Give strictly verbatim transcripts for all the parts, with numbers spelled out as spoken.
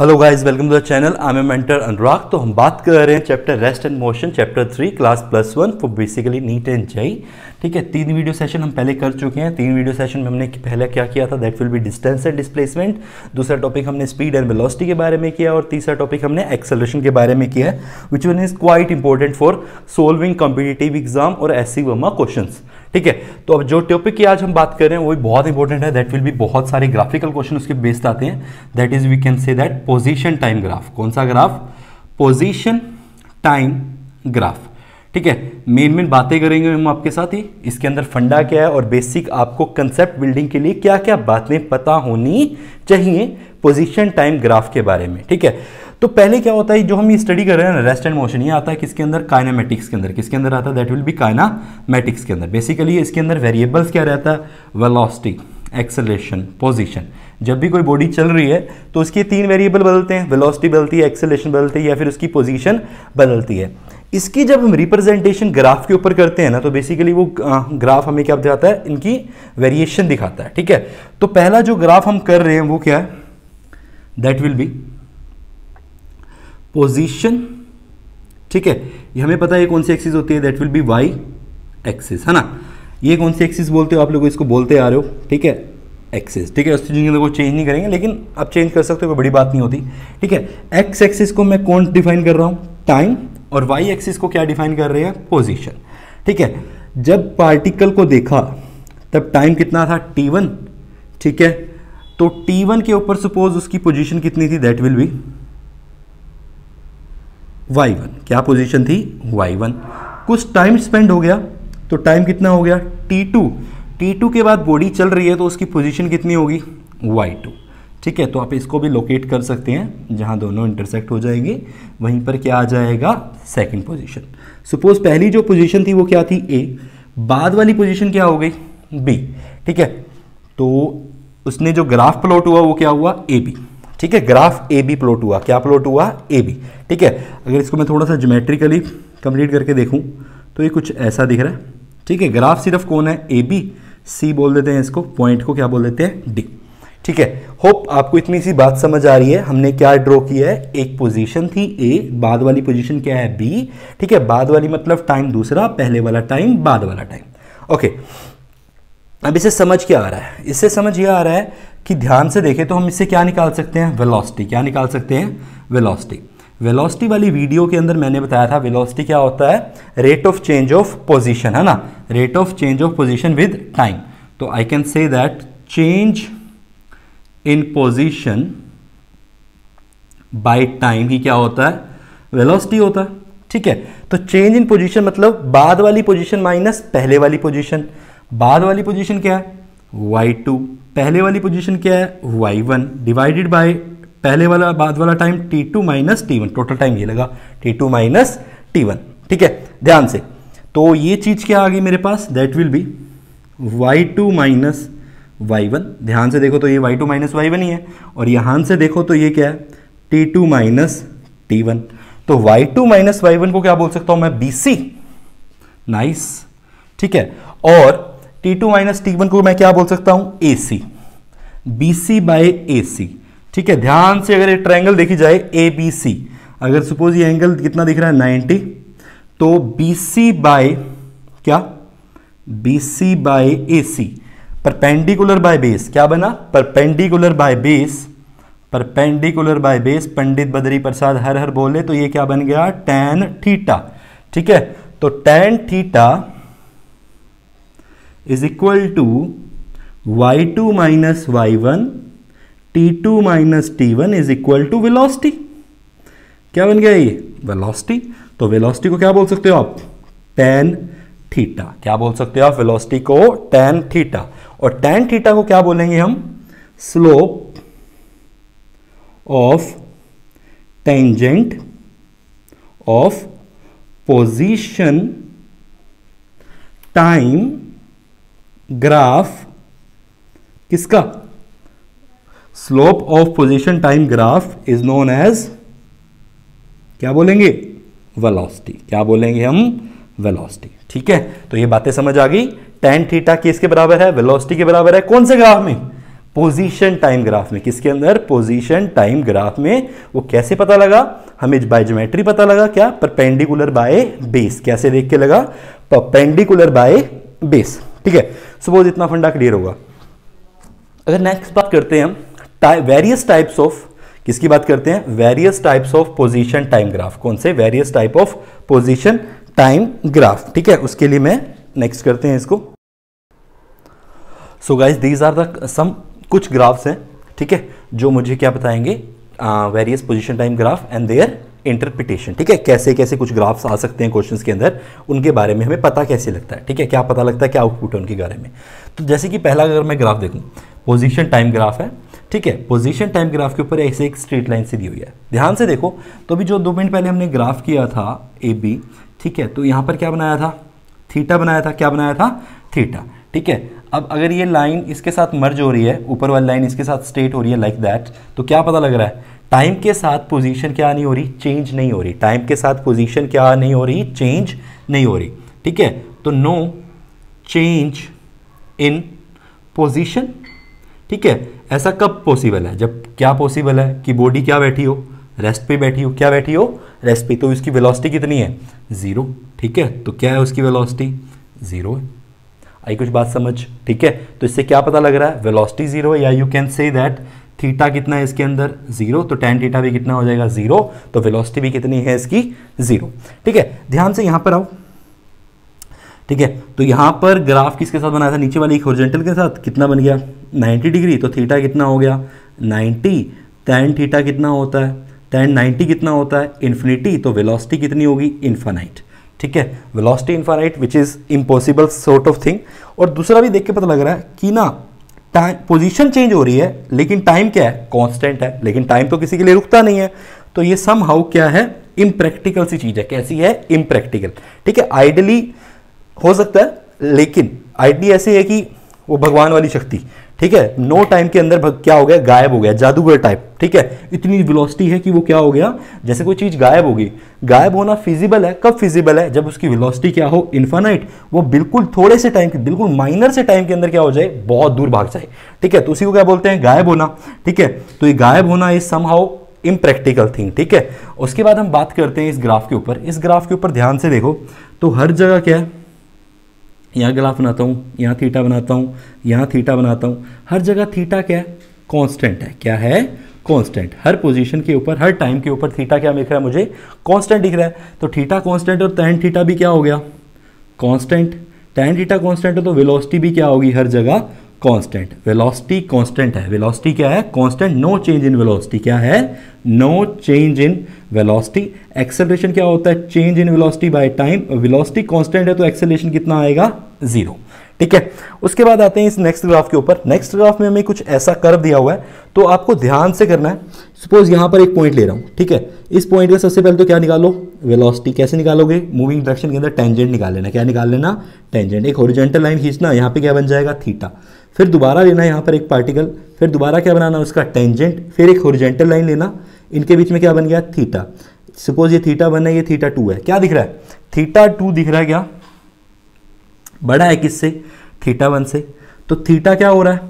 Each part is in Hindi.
Hello guys, welcome to the channel. I am mentor Anurag. तो हम बात कर रहे हैं chapter rest and motion, chapter three, class plus one for basically NEET and JEE. ठीक है, तीन वीडियो सेशन हम पहले कर चुके हैं। तीन वीडियो सेशन में हमने पहले क्या किया था, that will be distance and displacement. दूसरा टॉपिक हमने स्पीड एंड वेलोसिटी के बारे में किया, और तीसरा टॉपिक हमने एक्सेलरेशन के बारे में किया है, which one is quite important for solving competitive exam और एच सी वर्मा क्वेश्चन। ठीक है, तो अब जो टॉपिक की आज हम बात कर रहे हैं वो भी बहुत इंपॉर्टेंट है। दैट विल बी बहुत सारे ग्राफिकल क्वेश्चन उसके बेस्ड आते हैं। That is we can say that position time graph. कौन सा ग्राफ? Position time graph. ठीक है, मेन मेन बातें करेंगे हम आपके साथ ही, इसके अंदर फंडा क्या है और बेसिक आपको कंसेप्ट बिल्डिंग के लिए क्या क्या बातें पता होनी चाहिए पोजीशन टाइम ग्राफ के बारे में। ठीक है, तो पहले क्या होता है, जो हम ये स्टडी कर रहे हैं ना, रेस्ट एंड मोशन, ये आता है किसके अंदर? काइनेमेटिक्स के अंदर। किसके अंदर आता है? दैट विल बी काइनेमेटिक्स के अंदर। बेसिकली इसके अंदर वेरिएबल्स क्या रहता है? Velocity, acceleration, position. जब भी कोई बॉडी चल रही है तो उसके तीन वेरिएबल बदलते हैं, वेलोसिटी बदलती है, एक्सेलरेशन बदलती है, या फिर उसकी पोजीशन बदलती है। इसकी जब हम रिप्रेजेंटेशन ग्राफ के ऊपर करते हैं ना, तो बेसिकली वो ग्राफ हमें क्या दिखाता है? इनकी वेरिएशन दिखाता है। ठीक है, तो पहला जो ग्राफ हम कर रहे हैं वो क्या है? That will be position. ठीक है, ये हमें पता है ये कौन सी एक्सिस होती है? That will be Y axis, है ना। ये कौन सी एक्सिस बोलते हो आप लोग? इसको बोलते आ रहे हो, ठीक है, एक्सिस। ठीक है, उस चीज को चेंज नहीं करेंगे, लेकिन आप चेंज कर सकते हो, कोई बड़ी बात नहीं होती। ठीक है, एक्स एक्सिस को मैं कौन डिफाइन कर रहा हूँ? टाइम। और वाई एक्सिस को क्या डिफाइन कर रहे हैं? पोजीशन। ठीक है, जब पार्टिकल को देखा तब टाइम कितना था? T one. ठीक है, तो टी वन के ऊपर सपोज उसकी पोजीशन कितनी थी? That will be Y one. क्या पोजीशन थी? Y one. कुछ टाइम स्पेंड हो गया तो टाइम कितना हो गया? T to. टी टू के बाद बॉडी चल रही है तो उसकी पोजीशन कितनी होगी? Y two. ठीक है, तो आप इसको भी लोकेट कर सकते हैं, जहां दोनों इंटरसेक्ट हो जाएंगे वहीं पर क्या आ जाएगा? Second position. सपोज पहली जो पोजीशन थी वो क्या थी? ए। बाद वाली पोजीशन क्या हो गई? बी। ठीक है, तो उसने जो ग्राफ प्लॉट हुआ वो क्या हुआ? A B. ठीक है, ग्राफ ए बी प्लॉट हुआ। क्या प्लॉट हुआ? A B. ठीक है, अगर इसको मैं थोड़ा सा ज्योमेट्रिकली कंप्लीट करके देखूं तो ये कुछ ऐसा दिख रहा है। ठीक है, ग्राफ सिर्फ कौन है? A B. सी बोल देते हैं इसको, पॉइंट को क्या बोल देते हैं? डी। ठीक है, होप आपको इतनी सी बात समझ आ रही है। हमने क्या ड्रॉ किया है? एक पोजीशन थी ए, बाद वाली पोजीशन क्या है? बी। ठीक है, बाद वाली मतलब टाइम दूसरा, पहले वाला टाइम बाद वाला टाइम। ओके, अब इसे समझ क्या आ रहा है? इससे समझ यह आ रहा है कि ध्यान से देखें तो हम इससे क्या निकाल सकते हैं? वेलोसिटी। क्या निकाल सकते हैं? वेलोसिटी। वेलोसिटी वाली वीडियो के अंदर मैंने बताया था वेलोसिटी क्या होता है? Rate of change of position, है ना, rate of change of position with time. तो I can say that change in position by time ही क्या होता है? वेलोसिटी होता है। ठीक है, तो चेंज इन पोजीशन मतलब बाद वाली पोजीशन माइनस पहले वाली पोजीशन। बाद वाली पोजीशन क्या है? Y two. पहले वाली पोजीशन क्या है? वाई वन डिवाइडेड बाय पहले वाला बाद वाला time T two minus T one. Total time ये लगा T two minus T one. ठीक है, ध्यान से, तो ये चीज क्या आ गई मेरे पास? That will be Y two minus Y one. ध्यान से देखो तो ये Y two minus Y one ही है, और यहां से देखो तो ये क्या है? T two minus T one. तो Y two minus Y one को क्या बोल सकता हूं मैं? B C. नाइस। ठीक है, और T two minus T one को मैं क्या बोल सकता हूँ? A C. B C by A C. ठीक है, ध्यान से अगर ये ट्रायंगल देखी जाए ए बी सी, अगर सपोज ये एंगल कितना दिख रहा है? नाइंटी। तो बी सी बाय क्या? B C by A C, perpendicular by base. क्या बना? Perpendicular by base. Perpendicular by base, Pandit Badri Prasad हर हर बोले। तो ये क्या बन गया? Tan theta. ठीक है, तो tan theta is equal to Y two minus Y one T two minus T one is equal to velocity. क्या बन गया ये? वेलोसिटी। तो वेलोसिटी को क्या बोल सकते हो आप? Tan theta. क्या बोल सकते हो आप? वेलोसिटी को टैन थीटा। और टैन थीटा को क्या बोलेंगे हम? Slope of tangent of position time graph. किसका? Slope of position time graph is known as, क्या बोलेंगे? वेलोसिटी। क्या बोलेंगे हम? वेलोसिटी। ठीक है, तो ये बातें समझ आ गई। टैन थीटा किसके बराबर है? वेलोसिटी के बराबर है। कौन से ग्राफ में? पोजीशन टाइम ग्राफ में, किसके अंदर? पोजीशन टाइम ग्राफ में। वो कैसे पता लगा हमें? बाय ज्योमेट्री पता लगा। क्या? Perpendicular by base. कैसे देख के लगा? Perpendicular by base. ठीक है, सपोज इतना फंडा क्लियर होगा। अगर नेक्स्ट बात करते हैं हम टाइप, वेरियस टाइप्स ऑफ, किसकी बात करते हैं? Various types of position time graph. कौन से? Various type of position time graph. ठीक है, उसके लिए मैं नेक्स्ट करते हैं इसको। So guys these are the some कुछ ग्राफ्स हैं, ठीक है, जो मुझे क्या बताएंगे? Various position time graph and their interpretation. ठीक है, कैसे कैसे कुछ ग्राफ्स आ सकते हैं क्वेश्चंस के अंदर, उनके बारे में हमें पता कैसे लगता है। ठीक है, क्या पता लगता है, क्या आउटपुट है उनके बारे में। तो जैसे कि पहला अगर मैं ग्राफ देखूँ, पोजीशन टाइम ग्राफ है। ठीक है, पोजीशन टाइम ग्राफ के ऊपर ऐसे एक स्ट्रेट लाइन से दी हुई है। ध्यान से देखो, तो अभी जो दो मिनट पहले हमने ग्राफ किया था ए बी, ठीक है, तो यहाँ पर क्या बनाया था? थीटा बनाया था। क्या बनाया था? थीटा। ठीक है, अब अगर ये लाइन इसके साथ मर्ज हो रही है, ऊपर वाली लाइन इसके साथ स्ट्रेट हो रही है लाइक दैट, तो क्या पता लग रहा है? टाइम के साथ पोजीशन क्या नहीं हो रही? चेंज नहीं हो रही। टाइम के साथ पोजीशन क्या नहीं हो रही? चेंज नहीं हो रही। ठीक है, तो नो चेंज इन पोजीशन। ठीक है, ऐसा कब पॉसिबल है? जब क्या पॉसिबल है कि बॉडी क्या बैठी हो? रेस्ट पे बैठी हो। क्या बैठी हो? रेस्ट पे। तो इसकी वेलोसिटी कितनी है? जीरो। ठीक है, तो क्या है उसकी वेलोसिटी? जीरो है। आई कुछ बात समझ? ठीक है, तो इससे क्या पता लग रहा है? वेलोसिटी जीरो है, या you can say that theta कितना है इसके अंदर? जीरो। तो टेन थीटा भी कितना हो जाएगा? जीरो। तो वेलोसिटी भी कितनी है इसकी? जीरो। ठीक है, ध्यान से यहाँ पर आओ। ठीक है, तो यहाँ पर ग्राफ किसके साथ बनाया था? नीचे वाली हॉरिजॉन्टल के साथ। कितना बन गया? Ninety degree. तो थीटा कितना हो गया? नाइन्टी। टेन थीटा कितना होता है? टेन नाइन्टी कितना होता है? इन्फिनिटी। तो वेलोसिटी कितनी होगी? इन्फानाइट। ठीक है, velocity infinite, which is impossible sort of thing. और दूसरा भी देख के पता लग रहा है कि ना टाइम पोजीशन चेंज हो रही है, लेकिन टाइम क्या है? कांस्टेंट है, लेकिन टाइम तो किसी के लिए रुकता नहीं है। तो ये सम हाउ क्या है? इम्प्रैक्टिकल सी चीज़ है। कैसी है? इम्प्रैक्टिकल। ठीक है, आइडली हो सकता है, लेकिन आइडली ऐसे है कि वो भगवान वाली शक्ति, ठीक है, नो टाइम के अंदर क्या हो गया? गायब हो गया, जादूगर टाइप। ठीक है, इतनी वेलोसिटी है कि वो क्या हो गया? जैसे कोई चीज़ गायब होगी। गायब होना फिजिबल है। कब फिजिबल है? जब उसकी वेलोसिटी क्या हो? इन्फानाइट। वो बिल्कुल थोड़े से टाइम, बिल्कुल माइनर से टाइम के अंदर क्या हो जाए? बहुत दूर भाग जाए। ठीक है, तो उसी को क्या बोलते हैं? गायब होना। ठीक है, तो ये गायब होना is somehow impractical thing. ठीक है, उसके बाद हम बात करते हैं इस ग्राफ के ऊपर। इस ग्राफ के ऊपर ध्यान से देखो, तो हर जगह क्या है? यहाँ ग्राफ बनाता हूँ, यहाँ थीटा बनाता हूँ, यहाँ थीटा बनाता हूँ। हर जगह थीटा क्या है? कांस्टेंट है। क्या है? कांस्टेंट। हर पोजीशन के ऊपर, हर टाइम के ऊपर थीटा क्या दिख रहा है? मुझे कांस्टेंट दिख रहा है। तो थीटा कांस्टेंट और tan थीटा भी क्या हो गया? कांस्टेंट। tan थीटा कांस्टेंट है, तो वेलोसिटी भी क्या होगी? हर जगह कांस्टेंट। वेलोसिटी कांस्टेंट है। वेलोसिटी क्या है? Constant. No change in velocity. क्या है? No change in velocity. Acceleration क्या होता है? Change in velocity by time. Velocity constant है, तो एक्सेलरेशन कितना आएगा? जीरो। ठीक है, उसके बाद आते हैं इस नेक्स्ट ग्राफ के ऊपर। नेक्स्ट ग्राफ में हमें कुछ ऐसा कर्व दिया हुआ है, तो आपको ध्यान से करना है। सपोज यहाँ पर एक पॉइंट ले रहा हूँ, ठीक है, इस पॉइंट में सबसे पहले तो क्या निकालो? वेलोसिटी। कैसे निकालोगे? मूविंग डायरेक्शन के अंदर टेंजेंट निकाल लेना। क्या निकाल लेना? टेंजेंट। एक हॉरिजॉन्टल लाइन खींचना, यहाँ पे क्या बन जाएगा? थीटा। फिर दोबारा लेना यहाँ पर एक पार्टिकल, फिर दोबारा क्या बनाना? उसका टेंजेंट। फिर एक हॉरिजॉन्टल लाइन लेना, इनके बीच में क्या बन गया? थीटा। सपोज ये थीटा वन है, ये थीटा टू है। क्या दिख रहा है? थीटा टू दिख रहा है। क्या बड़ा है किससे? थीटा वन से। तो थीटा क्या हो रहा है?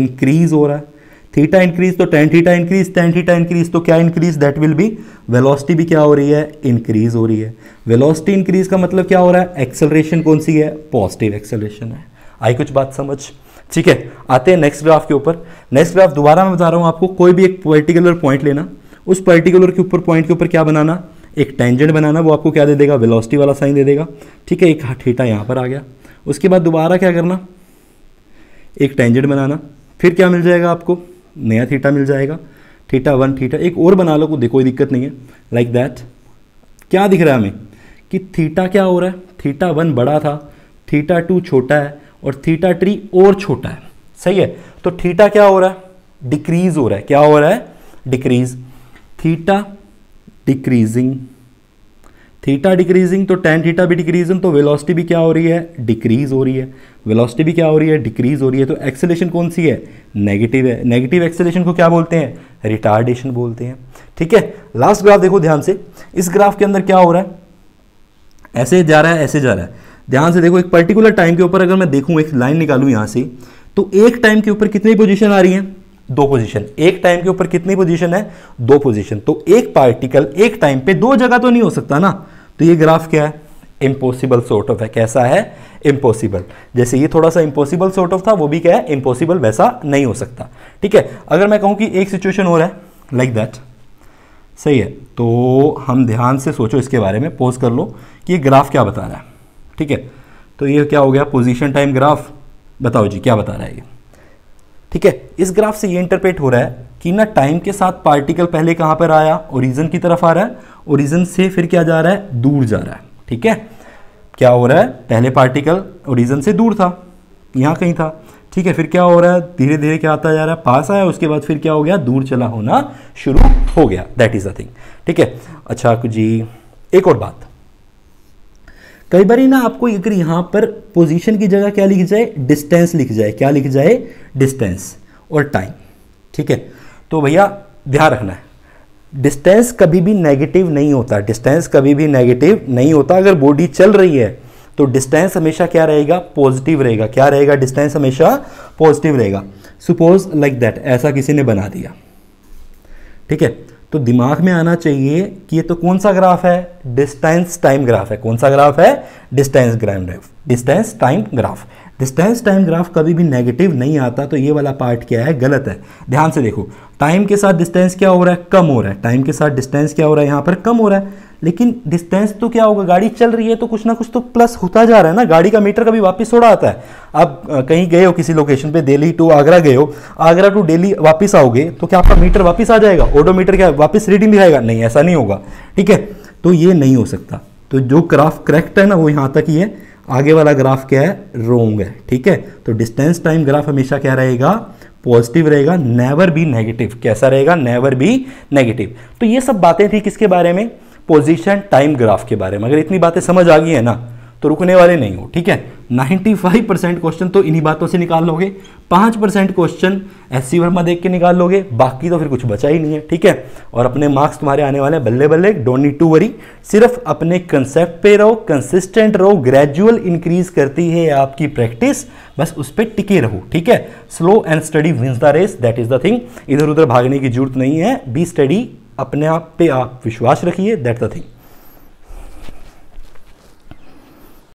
इंक्रीज हो रहा है। थीटा इंक्रीज, तो tan theta increase, tan theta increase, तो क्या increase? That will be velocity. भी क्या हो रही है? इंक्रीज हो रही है। वेलोसिटी इंक्रीज का मतलब क्या हो रहा है? एक्सेलरेशन कौन सी है? पॉजिटिव एक्सेलरेशन है। आई कुछ बात समझ? ठीक है, आते हैं नेक्स्ट ग्राफ के ऊपर। नेक्स्ट ग्राफ दोबारा मैं बता रहा हूँ आपको, कोई भी एक पर्टिकुलर पॉइंट लेना, उस पर्टिकुलर के ऊपर पॉइंट के ऊपर क्या बनाना? एक टेंजेंट बनाना। वो आपको क्या दे देगा? वेलोसिटी वाला साइन दे देगा। ठीक है, एक थीटा यहाँ पर आ गया। उसके बाद दोबारा क्या करना? एक टेंजेंट बनाना, फिर क्या मिल जाएगा आपको? नया थीटा मिल जाएगा। थीटा वन, थीटा एक और बना लो, को देखो कोई दिक्कत नहीं है। Like that. क्या दिख रहा है हमें? कि थीटा क्या हो रहा है? थीटा वन बड़ा था, थीटा टू छोटा है, और थीटा थ्री और छोटा है। सही है, तो थीटा क्या हो रहा है? डिक्रीज हो रहा है। क्या हो रहा है? Decrease. Theta decreasing, theta decreasing, तो tan थीटा भी डिक्रीजिंग, तो वेलोसिटी भी क्या हो रही है? डिक्रीज हो रही है। वेलोसिटी भी क्या हो रही है? डिक्रीज हो रही है। तो एक्सेलेरेशन कौन सी है? नेगेटिव है। नेगेटिव एक्सेलेरेशन को क्या बोलते हैं? रिटार्डेशन बोलते हैं। ठीक है, लास्ट ग्राफ देखो ध्यान से। इस ग्राफ के अंदर क्या हो रहा है? ऐसे जा रहा है, ऐसे जा रहा है। ध्यान से देखो, एक पर्टिकुलर टाइम के ऊपर अगर मैं देखूँ, एक लाइन निकालूँ यहाँ से, तो एक टाइम के ऊपर कितनी पोजीशन आ रही है? दो पोजीशन। एक टाइम के ऊपर कितनी पोजीशन है? दो पोजीशन। तो एक पार्टिकल एक टाइम पे दो जगह तो नहीं हो सकता ना। तो ये ग्राफ क्या है? इम्पॉसिबल सॉर्ट ऑफ है। कैसा है? इम्पॉसिबल। जैसे ये थोड़ा सा इम्पॉसिबल सॉर्ट ऑफ था, वो भी क्या है? इम्पॉसिबल, वैसा नहीं हो सकता। ठीक है, अगर मैं कहूँ कि एक सिचुएशन हो रहा है लाइक दैट, सही है, तो हम ध्यान से सोचो इसके बारे में, पॉज कर लो कि ये ग्राफ क्या बता रहा है। ठीक है, तो ये क्या हो गया? Position time graph. बताओ जी क्या बता रहा है ये? ठीक है, इस ग्राफ से ये इंटरप्रेट हो रहा है कि ना टाइम के साथ पार्टिकल पहले कहाँ पर आया? ओरिजिन की तरफ आ रहा है, ओरिजिन से फिर क्या जा रहा है? दूर जा रहा है। ठीक है, क्या हो रहा है? पहले पार्टिकल ओरिजिन से दूर था, यहाँ कहीं था। ठीक है, फिर क्या हो रहा है? धीरे धीरे क्या आता जा रहा है? पास आया, उसके बाद फिर क्या हो गया? दूर चला होना शुरू हो गया। That is the thing. ठीक है, अच्छा जी एक और बात, कई बार ना आपको अगर यहाँ पर पोजीशन की जगह क्या लिख जाए? डिस्टेंस लिख जाए। क्या लिख जाए? डिस्टेंस और टाइम। ठीक है, तो भैया ध्यान रखना है, डिस्टेंस कभी भी नेगेटिव नहीं होता। डिस्टेंस कभी भी नेगेटिव नहीं होता। अगर बॉडी चल रही है तो डिस्टेंस हमेशा क्या रहेगा? पॉजिटिव रहेगा। क्या रहेगा? डिस्टेंस हमेशा पॉजिटिव रहेगा। सपोज लाइक दैट, ऐसा किसी ने बना दिया। ठीक है, तो दिमाग में आना चाहिए कि ये तो कौन सा ग्राफ है? डिस्टेंस टाइम ग्राफ है। कौन सा ग्राफ है? Distance graph. Distance time graph. Distance time graph कभी भी नेगेटिव नहीं आता। तो ये वाला पार्ट क्या है? गलत है। ध्यान से देखो, टाइम के साथ डिस्टेंस क्या हो रहा है? कम हो रहा है। टाइम के साथ डिस्टेंस क्या हो रहा है? यहाँ पर कम हो रहा है। लेकिन डिस्टेंस तो क्या होगा? गाड़ी चल रही है तो कुछ ना कुछ तो प्लस होता जा रहा है ना। गाड़ी का मीटर कभी वापस थोड़ा आता है। आप कहीं गए हो किसी लोकेशन पे, दिल्ली टू आगरा गए हो, आगरा टू दिल्ली वापस आओगे तो क्या आपका मीटर वापस आ जाएगा? ओडोमीटर क्या वापस रीडिंग दिखाएगा? नहीं, ऐसा नहीं होगा। ठीक है, तो ये नहीं हो सकता। तो जो ग्राफ करेक्ट है ना वो यहाँ तक ही है, आगे वाला ग्राफ क्या है? रोंग है। ठीक है, तो डिस्टेंस टाइम ग्राफ हमेशा क्या रहेगा? पॉजिटिव रहेगा, नेवर बी नेगेटिव। कैसा रहेगा? Never be negative. तो ये सब बातें थी किसके बारे में? पोजीशन टाइम ग्राफ के बारे में। अगर इतनी बातें समझ आ गई है ना तो रुकने वाले नहीं हो। ठीक है, पचानवे परसेंट क्वेश्चन तो इन्हीं बातों से निकाल लोगे, पाँच percent question H C Verma देख के निकाल लोगे, बाकी तो फिर कुछ बचा ही नहीं है। ठीक है, और अपने मार्क्स तुम्हारे आने वाले बल्ले बल्ले। डोंट नीड टू वरी, सिर्फ अपने कंसेप्ट पे रहो, कंसिस्टेंट रहो, ग्रेजुअल इंक्रीज करती है आपकी प्रैक्टिस, बस उस पर टिके रहो। ठीक है, slow and study wins the race, that is the thing. इधर उधर भागने की जरूरत नहीं है, बी स्टडी। अपने आप पे आप विश्वास रखिए, दैट द थिंग।